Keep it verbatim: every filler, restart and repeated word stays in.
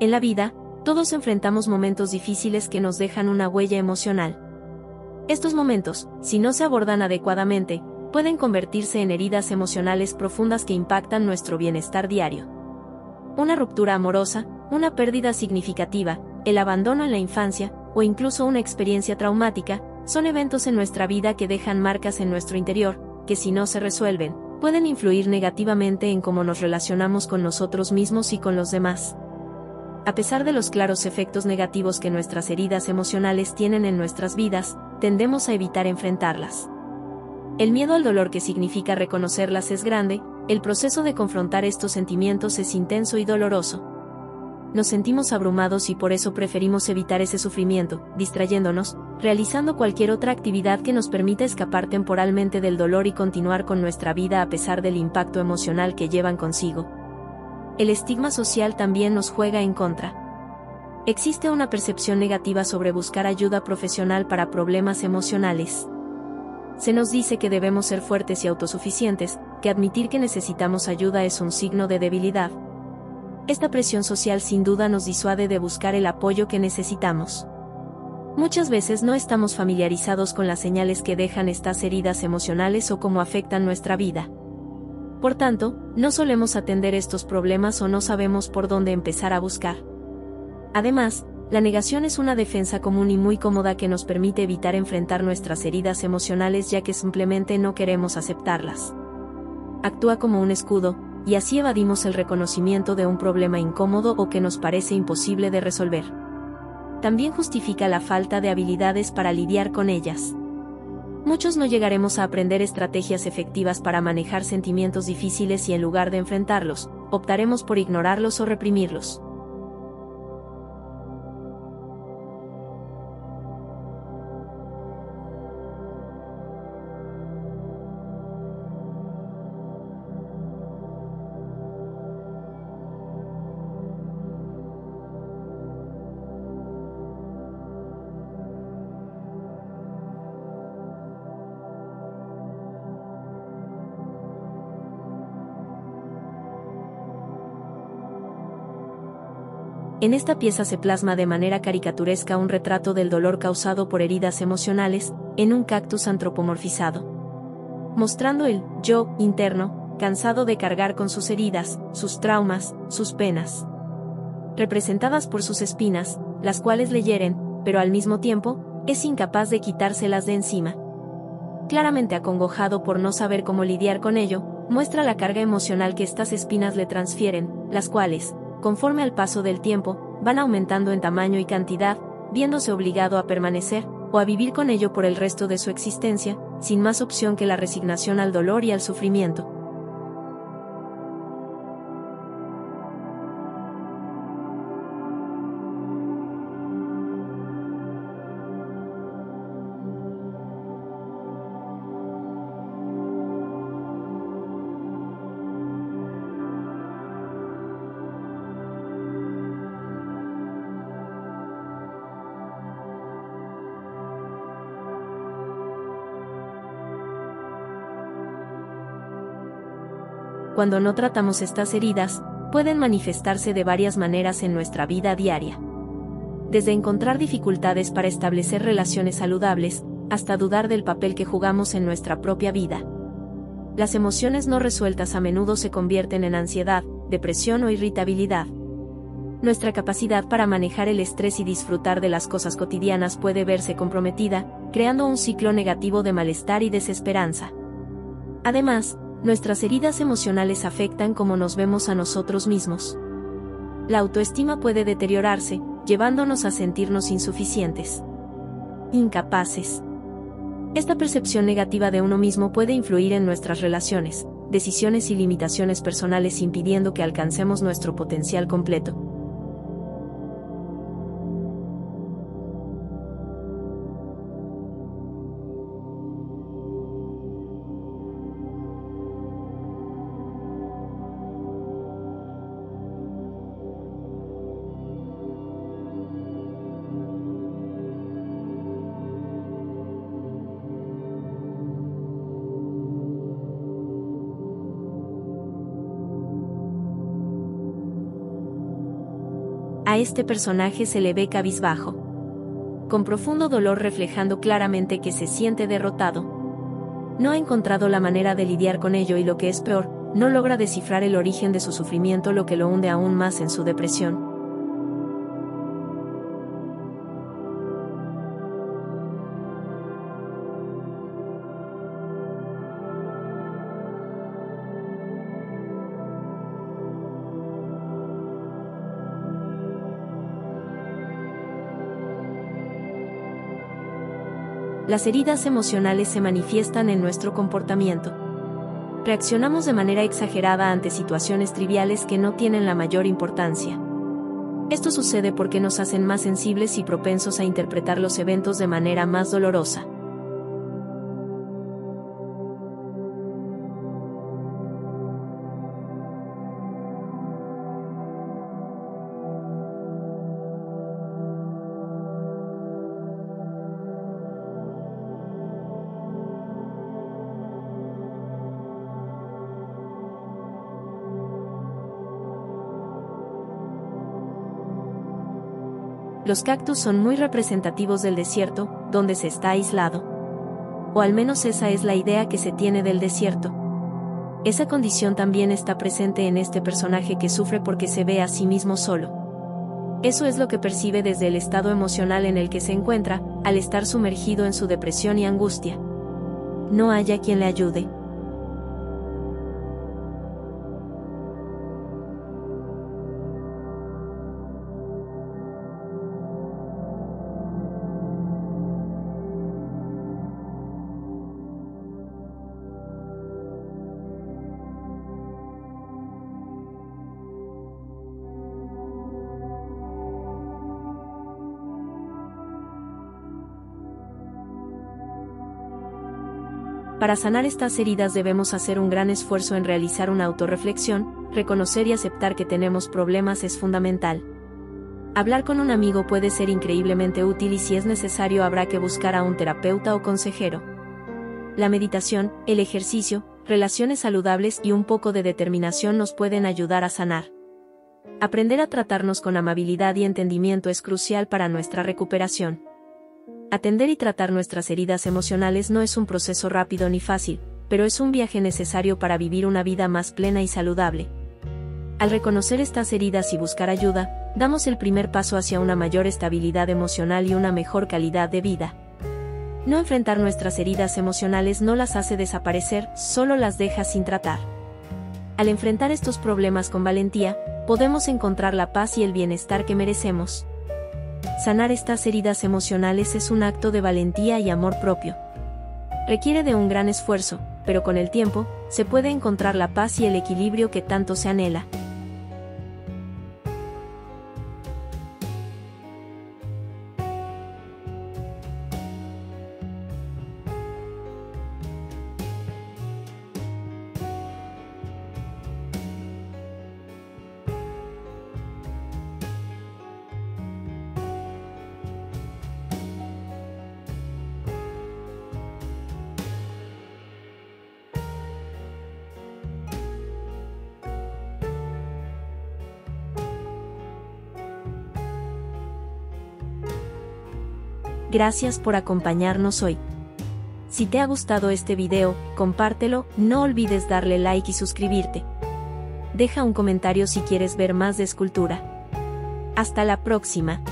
En la vida, todos enfrentamos momentos difíciles que nos dejan una huella emocional. Estos momentos, si no se abordan adecuadamente, pueden convertirse en heridas emocionales profundas que impactan nuestro bienestar diario. Una ruptura amorosa, una pérdida significativa, el abandono en la infancia, o incluso una experiencia traumática, son eventos en nuestra vida que dejan marcas en nuestro interior, que si no se resuelven, pueden influir negativamente en cómo nos relacionamos con nosotros mismos y con los demás. A pesar de los claros efectos negativos que nuestras heridas emocionales tienen en nuestras vidas, tendemos a evitar enfrentarlas. El miedo al dolor que significa reconocerlas es grande, el proceso de confrontar estos sentimientos es intenso y doloroso. Nos sentimos abrumados y por eso preferimos evitar ese sufrimiento, distrayéndonos, realizando cualquier otra actividad que nos permita escapar temporalmente del dolor y continuar con nuestra vida a pesar del impacto emocional que llevan consigo. El estigma social también nos juega en contra. Existe una percepción negativa sobre buscar ayuda profesional para problemas emocionales. Se nos dice que debemos ser fuertes y autosuficientes, que admitir que necesitamos ayuda es un signo de debilidad. Esta presión social sin duda nos disuade de buscar el apoyo que necesitamos. Muchas veces no estamos familiarizados con las señales que dejan estas heridas emocionales o cómo afectan nuestra vida. Por tanto, no solemos atender estos problemas o no sabemos por dónde empezar a buscar. Además, la negación es una defensa común y muy cómoda que nos permite evitar enfrentar nuestras heridas emocionales ya que simplemente no queremos aceptarlas. Actúa como un escudo, y así evadimos el reconocimiento de un problema incómodo o que nos parece imposible de resolver. También justifica la falta de habilidades para lidiar con ellas. Muchos no llegaremos a aprender estrategias efectivas para manejar sentimientos difíciles y en lugar de enfrentarlos, optaremos por ignorarlos o reprimirlos. En esta pieza se plasma de manera caricaturesca un retrato del dolor causado por heridas emocionales, en un cactus antropomorfizado. Mostrando el yo interno, cansado de cargar con sus heridas, sus traumas, sus penas. Representadas por sus espinas, las cuales le hieren, pero al mismo tiempo, es incapaz de quitárselas de encima. Claramente acongojado por no saber cómo lidiar con ello, muestra la carga emocional que estas espinas le transfieren, las cuales, conforme al paso del tiempo, van aumentando en tamaño y cantidad, viéndose obligado a permanecer, o a vivir con ello por el resto de su existencia, sin más opción que la resignación al dolor y al sufrimiento. Cuando no tratamos estas heridas, pueden manifestarse de varias maneras en nuestra vida diaria. Desde encontrar dificultades para establecer relaciones saludables, hasta dudar del papel que jugamos en nuestra propia vida. Las emociones no resueltas a menudo se convierten en ansiedad, depresión o irritabilidad. Nuestra capacidad para manejar el estrés y disfrutar de las cosas cotidianas puede verse comprometida, creando un ciclo negativo de malestar y desesperanza. Además, nuestras heridas emocionales afectan cómo nos vemos a nosotros mismos. La autoestima puede deteriorarse, llevándonos a sentirnos insuficientes, incapaces. Esta percepción negativa de uno mismo puede influir en nuestras relaciones, decisiones y limitaciones personales, impidiendo que alcancemos nuestro potencial completo. a este personaje se le ve cabizbajo, con profundo dolor, reflejando claramente que se siente derrotado. No ha encontrado la manera de lidiar con ello y, lo que es peor, no logra descifrar el origen de su sufrimiento, lo que lo hunde aún más en su depresión. Las heridas emocionales se manifiestan en nuestro comportamiento. Reaccionamos de manera exagerada ante situaciones triviales que no tienen la mayor importancia. Esto sucede porque nos hacen más sensibles y propensos a interpretar los eventos de manera más dolorosa. Los cactus son muy representativos del desierto, donde se está aislado. O al menos esa es la idea que se tiene del desierto. Esa condición también está presente en este personaje, que sufre porque se ve a sí mismo solo. Eso es lo que percibe desde el estado emocional en el que se encuentra, al estar sumergido en su depresión y angustia. No haya quien le ayude. Para sanar estas heridas debemos hacer un gran esfuerzo en realizar una autorreflexión. Reconocer y aceptar que tenemos problemas es fundamental. Hablar con un amigo puede ser increíblemente útil, y si es necesario habrá que buscar a un terapeuta o consejero. La meditación, el ejercicio, relaciones saludables y un poco de determinación nos pueden ayudar a sanar. Aprender a tratarnos con amabilidad y entendimiento es crucial para nuestra recuperación. Atender y tratar nuestras heridas emocionales no es un proceso rápido ni fácil, pero es un viaje necesario para vivir una vida más plena y saludable. Al reconocer estas heridas y buscar ayuda, damos el primer paso hacia una mayor estabilidad emocional y una mejor calidad de vida. No enfrentar nuestras heridas emocionales no las hace desaparecer, solo las deja sin tratar. Al enfrentar estos problemas con valentía, podemos encontrar la paz y el bienestar que merecemos. Sanar estas heridas emocionales es un acto de valentía y amor propio. Requiere de un gran esfuerzo, pero con el tiempo, se puede encontrar la paz y el equilibrio que tanto se anhela. Gracias por acompañarnos hoy. Si te ha gustado este video, compártelo, no olvides darle like y suscribirte. Deja un comentario si quieres ver más de escultura. Hasta la próxima.